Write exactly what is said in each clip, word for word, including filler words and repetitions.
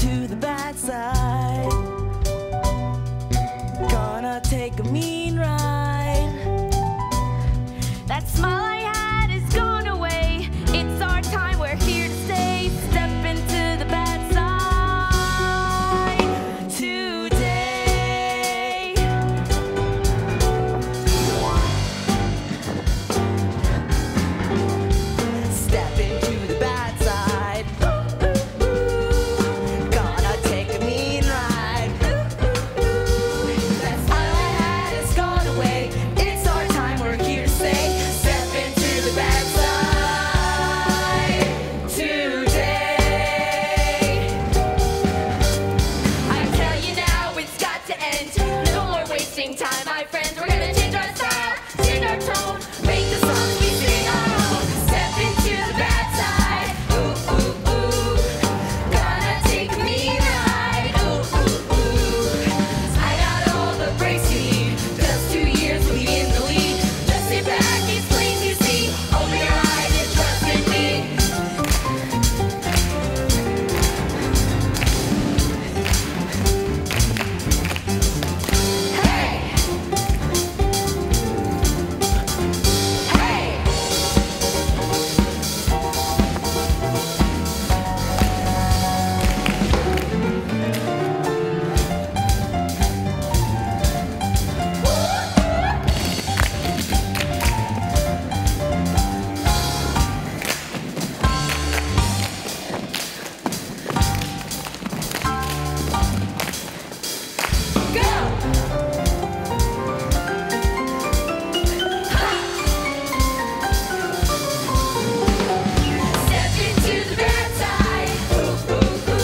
to the bad side. Gonna take a mean ride. That smile I had is gone away. It's our time, we're here to stay. Step into the bad side today. Step into the bad side. Ooh, ooh, ooh. Gonna take a mean ride. Ooh, ooh, ooh. That smile I had is gone away. It's our time, we're here to stay. Step into the bad side today. I tell you now, it's got to end. No more wasting time, my friends. We're gonna change our style, change our tone, make the songs we sing our own. Step into the bad side. Ooh, ooh, ooh. Gonna take me ride. Ooh, ooh, ooh. I got all the breaks you need. Just two years, we'll be in the lead. Just sit back, it's plain to see. Open your eyes and trust in me. Hey! Hey! Go! Step into the bad side. Ooh, ooh, ooh.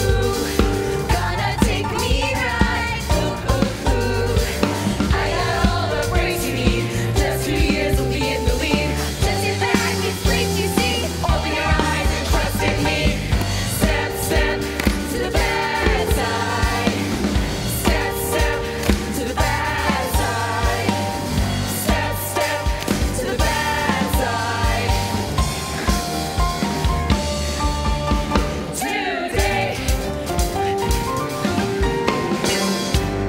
Gonna take me right. Ooh, ooh, ooh. I got all the breaks you need. Just two years, we'll be in the lead. Just sit back, it's late, you see. Open your eyes and trust in me. Step, step to the bad side. Step, step to the bad side. Step, step to the bad side. Today. Step, step to the bad side. Step, step to the bad side. Step, step to the bad side. Step, step to the bad side. Step.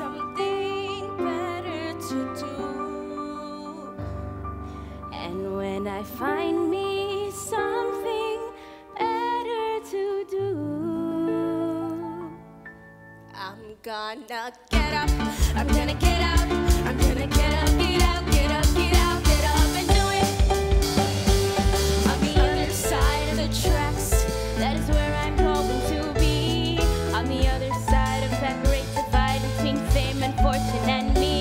Something better than this. There's gotta be something better to do. And when I find me something better to do, I'm gonna get up, I'm gonna get out, I'm gonna get up, get out, get up, get out, get up and do it. On the other side of the tracks, that is where I'm hoping to be. On the other side of that great divide between fame and fortune and me.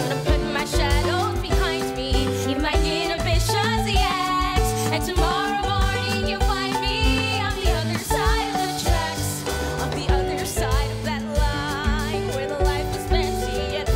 I'm gonna put my shadows behind me, give my inhibitions the axe, and tomorrow morning you'll find me on the other side of the tracks, on the other side of that line where the life was messy yet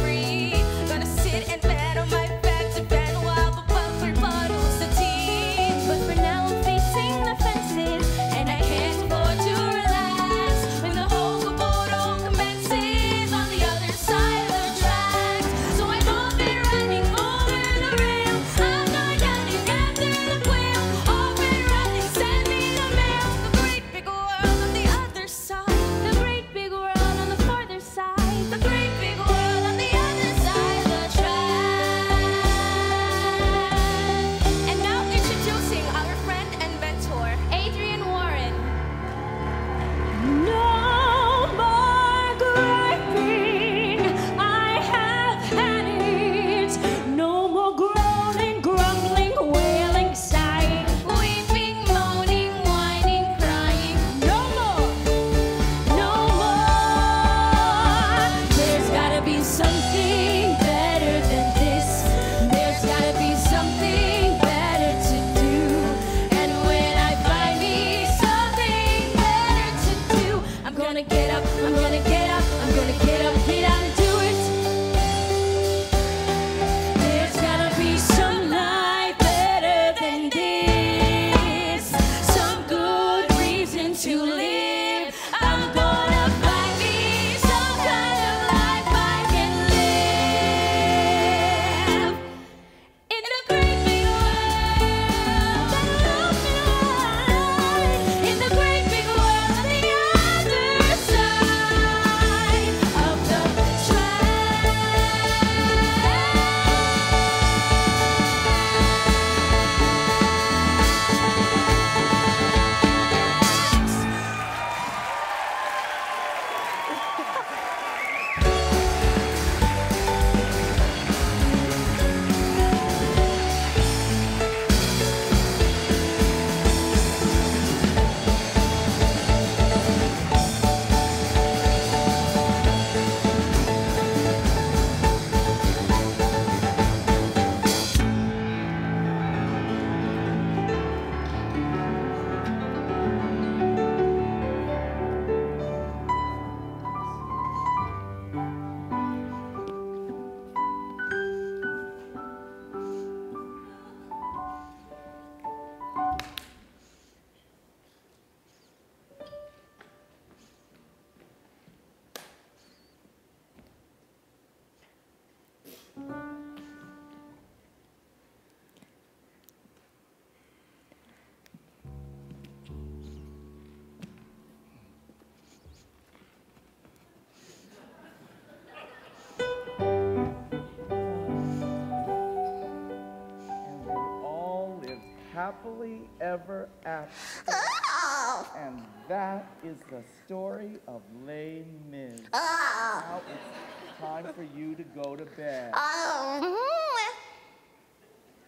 happily ever after. Oh. And that is the story of Les Mis. Oh. Now it's time for you to go to bed. Oh.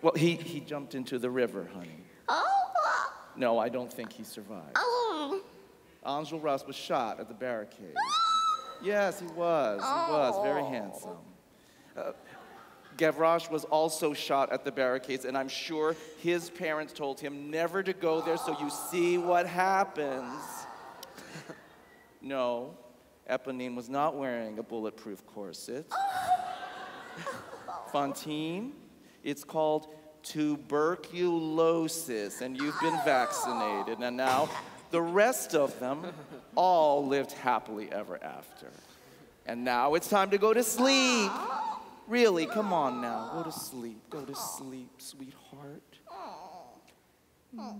Well, he, he jumped into the river, honey. Oh. No, I don't think he survived. Oh. Angel Ross was shot at the barricade. Oh. Yes, he was. Oh. He was very handsome. Uh, Gavroche was also shot at the barricades, and I'm sure his parents told him never to go there, so you see what happens. No, Eponine was not wearing a bulletproof corset. Fantine, it's called tuberculosis, and you've been vaccinated, and now the rest of them all lived happily ever after. And now it's time to go to sleep. Really, come on now. Go to sleep. Go to sleep, sweetheart. Mm.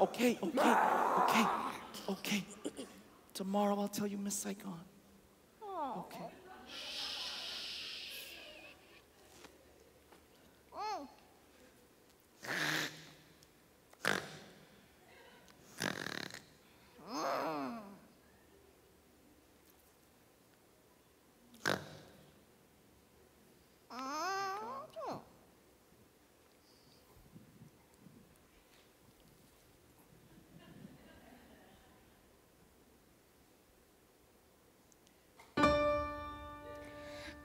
Okay, okay, okay, okay. Tomorrow I'll tell you Miss Saigon. Okay. Oh.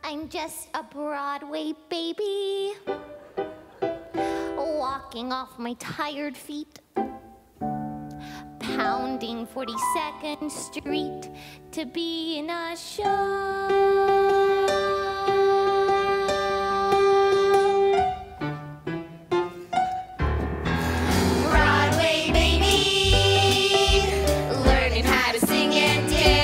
I'm just a Broadway baby, walking off my tired feet, pounding forty-second street to be in a show. Broadway baby, learning how to sing and dance.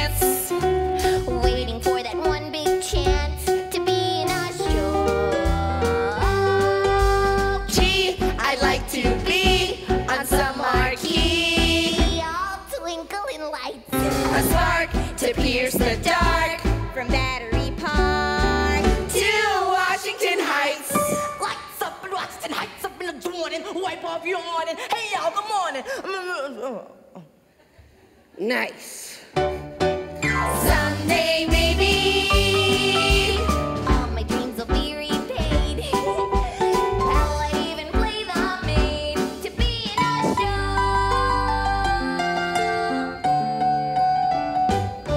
A spark to pierce the dark, from Battery Park to Washington Heights. Lights up in Washington Heights, up in the morning, wipe off your morning. Hey y'all, good morning. Nice. Someday maybe all my dreams will be repaid. How I even play the maid to be in a show. Oh,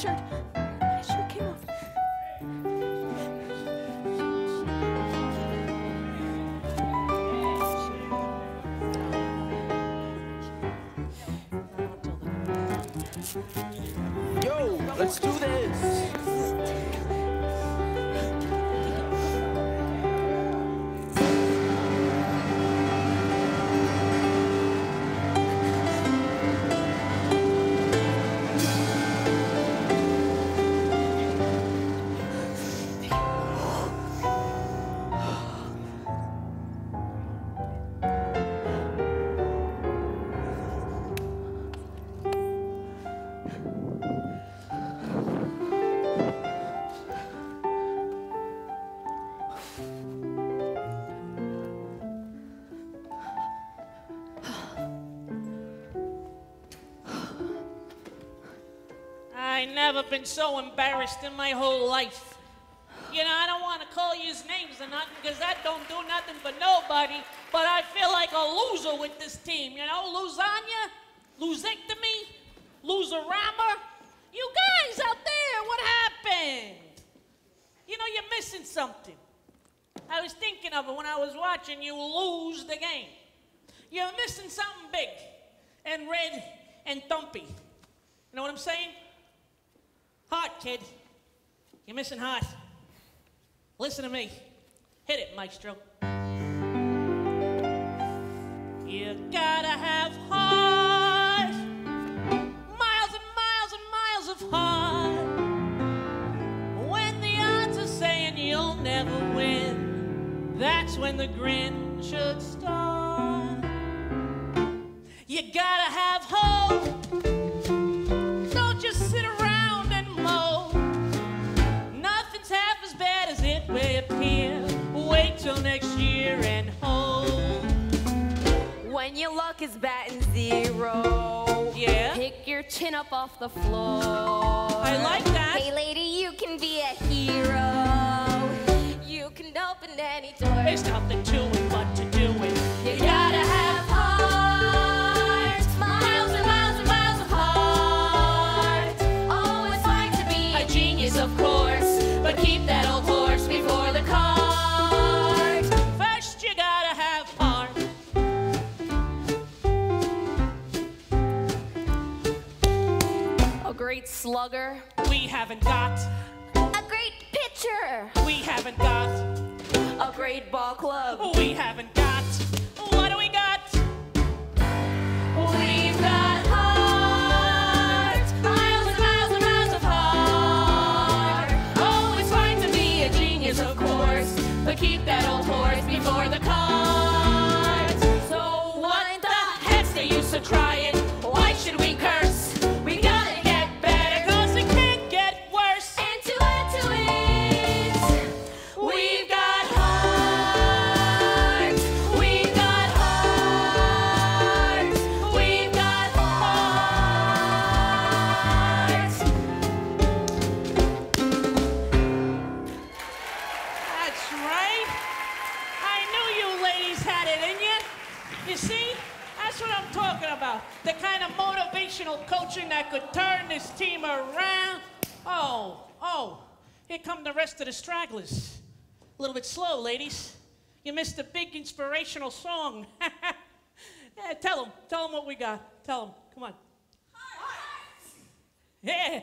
shirt. My shirt came off. Yo, let's do this. I've been so embarrassed in my whole life. You know, I don't want to call you names or nothing because that don't do nothing for nobody, but I feel like a loser with this team, you know? Lasagna, losectomy, loserama. You guys out there, what happened? You know, you're missing something. I was thinking of it when I was watching you lose the game. You're missing something big and red and thumpy. You know what I'm saying? Heart, kid. You're missing heart. Listen to me. Hit it, maestro. You gotta have heart. Miles and miles and miles of heart. When the odds are saying you'll never win, that's when the grin should start. You gotta have hope. Don't just sit around. Appear. Wait till next year and hold. When your luck is batting zero, yeah, pick your chin up off the floor. I like that. Hey lady, you can be a hero. You can open any door. There's nothing to it but to do it. You, you gotta, gotta have heart. Miles and miles and miles of heart. Oh, it's like to be a genius, of course, but keep that old horse before the cart. First you gotta have heart. A great slugger. We haven't got. A great pitcher. We haven't got. A great ball club. We haven't got. What do we got? We've got heart. Of course, but keep that old horse before the cart. So what the heck's the use of trying? Why should we curse? We gotta get better, cause it can't get worse. And to add to it, we've got heart. We've got heart. We've got heart. About the kind of motivational coaching that could turn this team around. Oh, oh, here come the rest of the stragglers. A little bit slow, ladies. You missed a big inspirational song. Yeah, tell them, tell them what we got. Tell them, come on. Hearts. Yeah.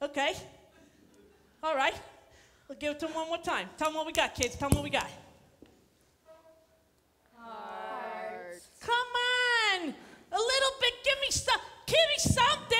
Okay. All right. We'll give it to them one more time. Tell them what we got, kids. Tell them what we got. Hearts. Come on, a little bit, give me some, give me something.